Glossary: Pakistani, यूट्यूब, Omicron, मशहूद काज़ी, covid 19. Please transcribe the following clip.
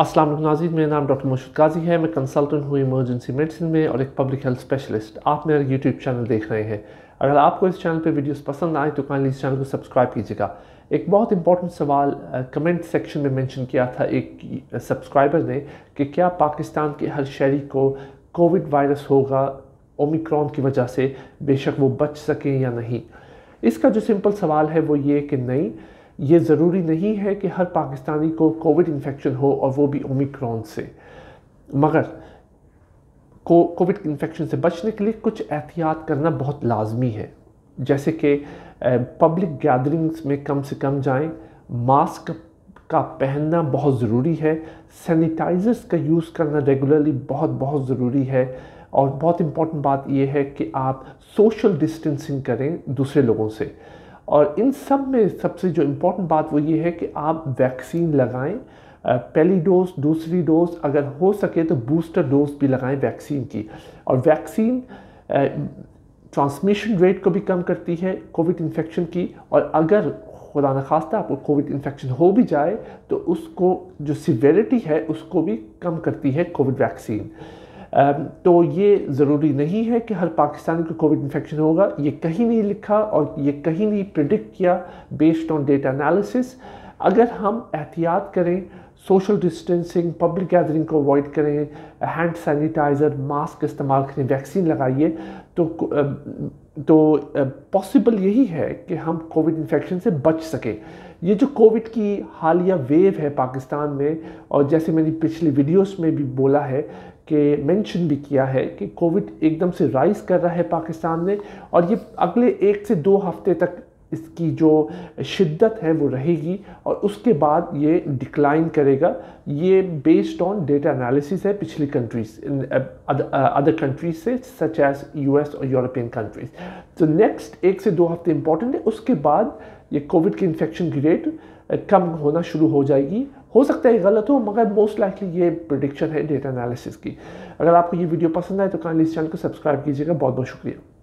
अस्सलाम वालेकुम नाज़रीन, मेरा नाम डॉक्टर मशहूद काज़ी है। मैं कंसल्टेंट हूँ इमरजेंसी मेडिसिन में और एक पब्लिक हेल्थ स्पेशलिस्ट। आप मेरा यूट्यूब चैनल देख रहे हैं। अगर आपको इस चैनल पे वीडियोस पसंद आए तो काइंडली इस चैनल को सब्सक्राइब कीजिएगा। एक बहुत इंपॉर्टेंट सवाल कमेंट सेक्शन में मेंशन किया था एक सब्सक्राइबर ने कि क्या पाकिस्तान के हर शहरी को कोविड वायरस होगा ओमिक्रॉन की वजह से, बेशक वो बच सकें या नहीं। इसका जो सिंपल सवाल है वो ये कि नहीं, ये ज़रूरी नहीं है कि हर पाकिस्तानी को कोविड इन्फेक्शन हो और वो भी ओमिक्रॉन से। मगर कोविड इन्फेक्शन से बचने के लिए कुछ एहतियात करना बहुत लाजमी है, जैसे कि पब्लिक गैदरिंग्स में कम से कम जाएं, मास्क का पहनना बहुत ज़रूरी है, सैनिटाइज़र्स का यूज़ करना रेगुलरली बहुत ज़रूरी है, और बहुत इम्पॉर्टेंट बात यह है कि आप सोशल डिस्टेंसिंग करें दूसरे लोगों से। और इन सब में सबसे जो इम्पॉर्टेंट बात वो ये है कि आप वैक्सीन लगाएं, पहली डोज, दूसरी डोज, अगर हो सके तो बूस्टर डोज भी लगाएं वैक्सीन की। और वैक्सीन ट्रांसमिशन रेट को भी कम करती है कोविड इन्फेक्शन की, और अगर खुदा न खास्ता आपको कोविड इन्फेक्शन हो भी जाए तो उसको जो सीवेरिटी है उसको भी कम करती है कोविड वैक्सीन। तो ये ज़रूरी नहीं है कि हर पाकिस्तानी को कोविड इन्फेक्शन होगा, ये कहीं नहीं लिखा और ये कहीं नहीं प्रिडिक्ट किया बेस्ड ऑन डेटा एनालिसिस। अगर हम एहतियात करें, सोशल डिस्टेंसिंग, पब्लिक गैदरिंग को अवॉइड करें, हैंड सैनिटाइज़र, मास्क इस्तेमाल करें, वैक्सीन लगाइए, तो पॉसिबल यही है कि हम कोविड इन्फेक्शन से बच सकें। ये जो कोविड की हालिया वेव है पाकिस्तान में, और जैसे मैंने पिछली वीडियोस में भी बोला है कि मेंशन भी किया है कि कोविड एकदम से राइज़ कर रहा है पाकिस्तान में, और ये अगले 1 से 2 हफ्ते तक इसकी जो शिद्दत है वो रहेगी और उसके बाद ये डिक्लाइन करेगा। ये बेस्ड ऑन डेटा एनालिसिस है पिछली कंट्रीज, अदर कंट्रीज से, सच एज US और यूरोपियन कंट्रीज। तो नेक्स्ट 1 से 2 हफ्ते इंपॉर्टेंट है, उसके बाद ये कोविड की इन्फेक्शन की रेट कम होना शुरू हो जाएगी। हो सकता है गलत हो, मगर मोस्ट लाइकली ये प्रेडिक्शन है डेटा एनालिसिस की। अगर आपको ये वीडियो पसंद आए तो काइंडली इस चैनल को सब्सक्राइब कीजिएगा। बहुत शुक्रिया।